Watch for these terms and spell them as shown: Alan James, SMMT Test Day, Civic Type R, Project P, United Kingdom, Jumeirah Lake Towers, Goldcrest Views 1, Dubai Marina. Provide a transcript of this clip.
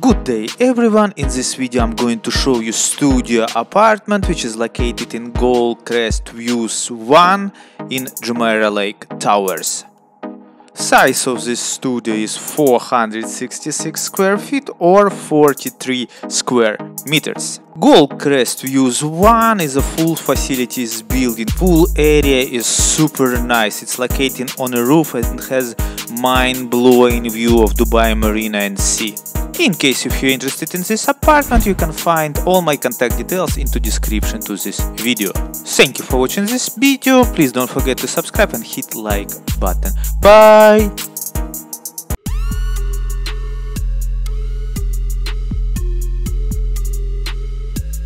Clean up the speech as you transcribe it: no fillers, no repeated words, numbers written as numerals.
Good day everyone, in this video I'm going to show you studio apartment which is located in Goldcrest Views 1 in Jumeirah Lake Towers. Size of this studio is 466 square feet or 43 square meters. Goldcrest Views 1 is a full facilities building. Pool area is super nice. It's located on a roof and has mind-blowing view of Dubai Marina and sea. In case if you're interested in this apartment, you can find all my contact details into description to this video. Thank you for watching this video. Please don't forget to subscribe and hit like button. Bye!